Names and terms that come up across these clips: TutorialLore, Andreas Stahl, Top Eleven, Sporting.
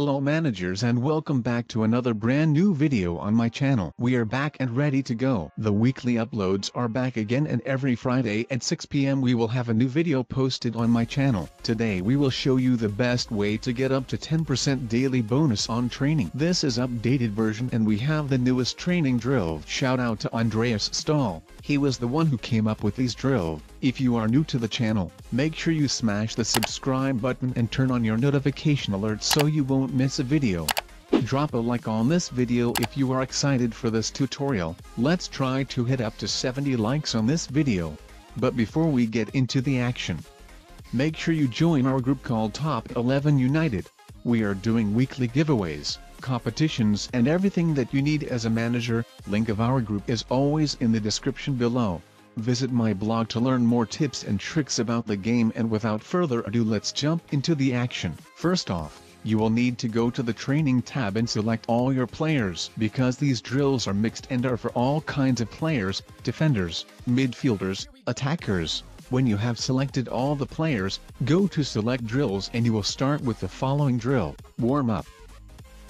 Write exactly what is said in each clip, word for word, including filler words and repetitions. Hello managers, and welcome back to another brand new video on my channel. We are back and ready to go. The weekly uploads are back again, and every Friday at six p m we will have a new video posted on my channel. Today we will show you the best way to get up to ten percent daily bonus on training. This is updated version and we have the newest training drill. Shout out to Andreas Stahl, he was the one who came up with these drill. If you are new to the channel, make sure you smash the subscribe button and turn on your notification alerts so you won't Don't miss a video. Drop a like on this video if you are excited for this tutorial. Let's try to hit up to seventy likes on this video. But before we get into the action, make sure you join our group called Top Eleven United. We are doing weekly giveaways, competitions, and everything that you need as a manager. Link of our group is always in the description below. Visit my blog to learn more tips and tricks about the game, and without further ado, let's jump into the action. First off, you will need to go to the training tab and select all your players, because these drills are mixed and are for all kinds of players: defenders, midfielders, attackers. When you have selected all the players, go to select drills and you will start with the following drill, warm up.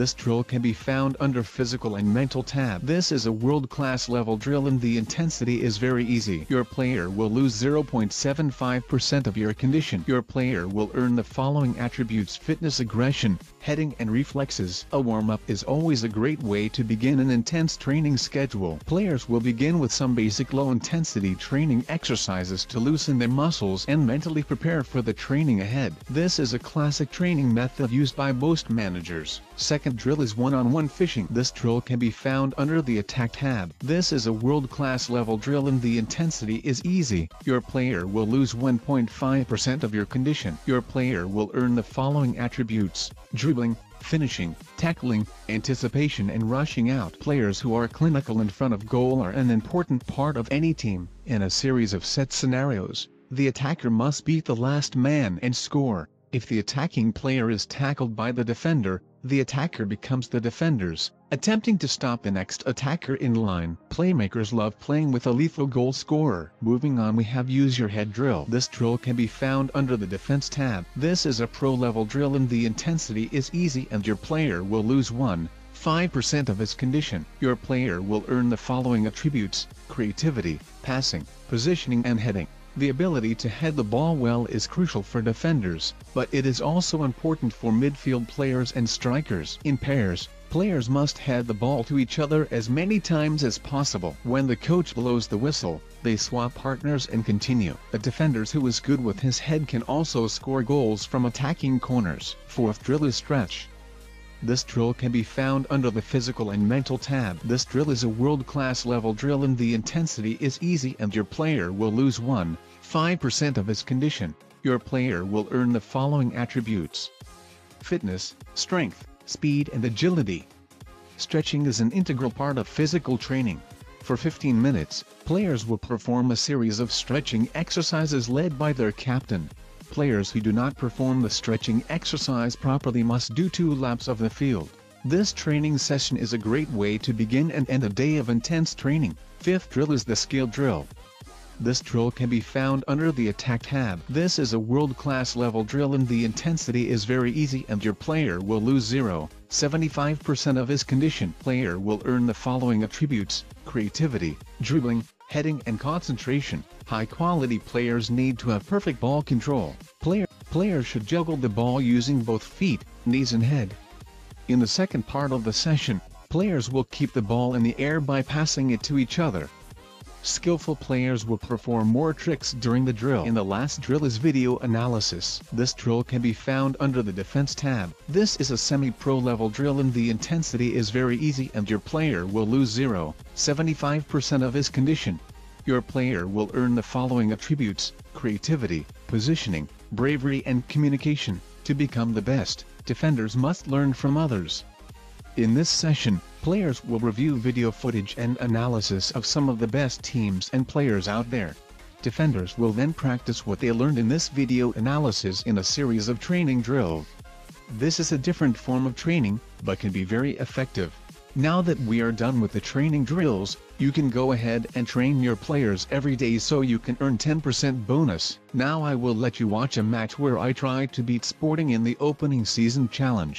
This drill can be found under physical and mental tab. This is a world-class level drill and the intensity is very easy. Your player will lose zero point seven five percent of your condition. Your player will earn the following attributes: fitness, aggression, heading, and reflexes. A warm-up is always a great way to begin an intense training schedule. Players will begin with some basic low-intensity training exercises to loosen their muscles and mentally prepare for the training ahead. This is a classic training method used by most managers. Second drill is one-on-one fishing. This drill can be found under the attack tab. This is a world-class level drill and the intensity is easy. Your player will lose one point five percent of your condition. Your player will earn the following attributes: dribbling, finishing, tackling, anticipation, and rushing out. Players who are clinical in front of goal are an important part of any team. In a series of set scenarios, the attacker must beat the last man and score. If the attacking player is tackled by the defender, the attacker becomes the defender's, attempting to stop the next attacker in line. Playmakers love playing with a lethal goal scorer. Moving on, we have use your head drill. This drill can be found under the defense tab. This is a pro level drill and the intensity is easy, and your player will lose one point five percent of his condition. Your player will earn the following attributes: creativity, passing, positioning, and heading. The ability to head the ball well is crucial for defenders, but it is also important for midfield players and strikers. In pairs, players must head the ball to each other as many times as possible. When the coach blows the whistle, they swap partners and continue. A defender who is good with his head can also score goals from attacking corners. Fourth drill is stretch. This drill can be found under the physical and mental tab. This drill is a world-class level drill and the intensity is easy, and your player will lose one point five percent of his condition. Your player will earn the following attributes: fitness, strength, speed, and agility. Stretching is an integral part of physical training. For fifteen minutes, players will perform a series of stretching exercises led by their captain. Players who do not perform the stretching exercise properly must do two laps of the field. This training session is a great way to begin and end a day of intense training. Fifth drill is the skill drill. This drill can be found under the attack tab. This is a world-class level drill and the intensity is very easy, and your player will lose zero point seven five percent of his condition. Player will earn the following attributes: creativity, dribbling, heading, and concentration. High-quality players need to have perfect ball control. Player, players should juggle the ball using both feet, knees, and head. In the second part of the session, players will keep the ball in the air by passing it to each other. Skillful players will perform more tricks during the drill. And the last drill is video analysis. This drill can be found under the defense tab. This is a semi-pro level drill and the intensity is very easy, and your player will lose zero point seven five percent of his condition. Your player will earn the following attributes: creativity, positioning, bravery, and communication. To become the best, defenders must learn from others. In this session, players will review video footage and analysis of some of the best teams and players out there. Defenders will then practice what they learned in this video analysis in a series of training drills. This is a different form of training, but can be very effective. Now that we are done with the training drills, you can go ahead and train your players every day so you can earn ten percent bonus. Now I will let you watch a match where I tried to beat Sporting in the opening season challenge.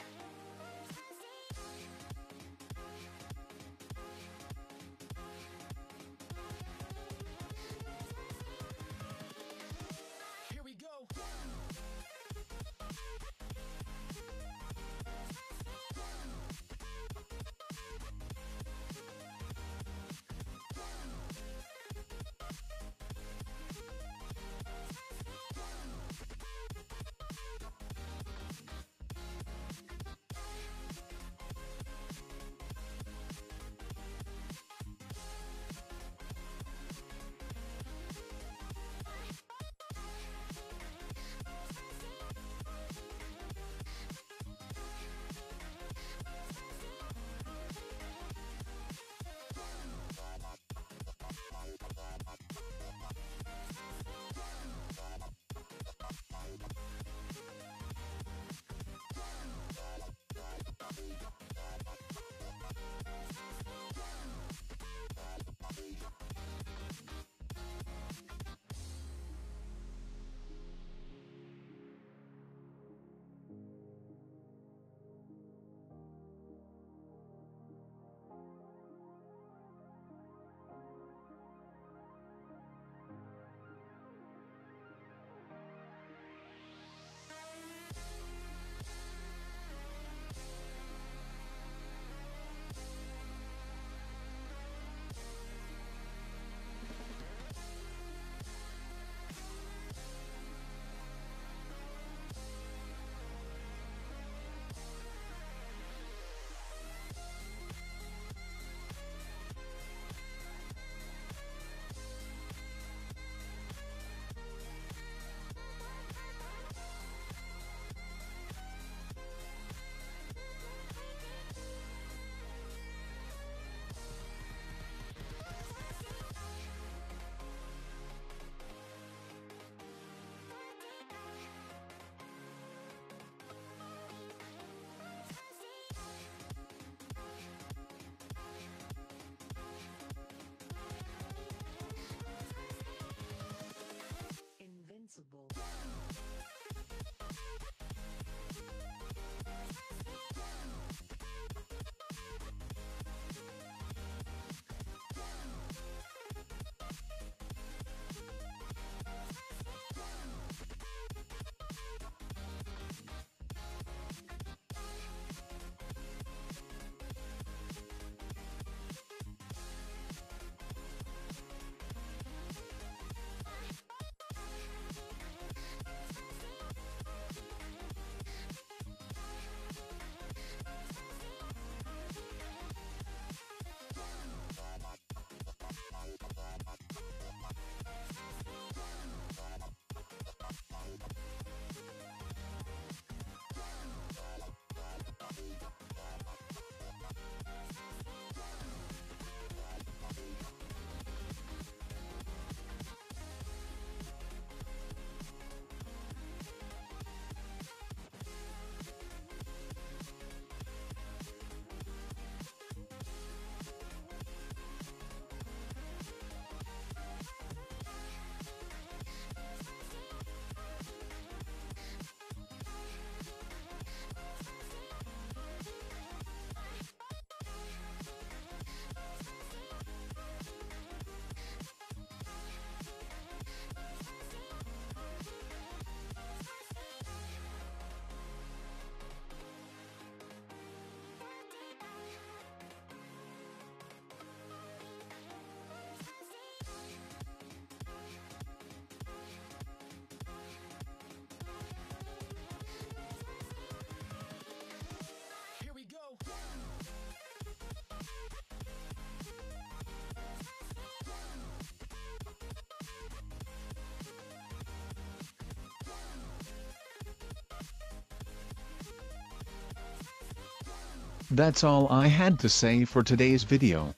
That's all I had to say for today's video.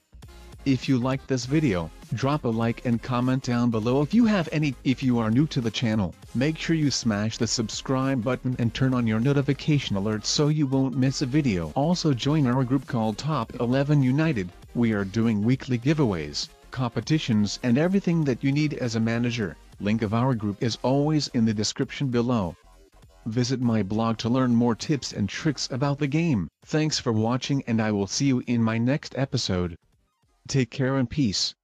If you liked this video, drop a like and comment down below if you have any. If you are new to the channel, make sure you smash the subscribe button and turn on your notification alerts so you won't miss a video. Also join our group called Top eleven United. We are doing weekly giveaways, competitions and everything that you need as a manager. Link of our group is always in the description below. Visit my blog to learn more tips and tricks about the game. Thanks for watching and I will see you in my next episode. Take care and peace.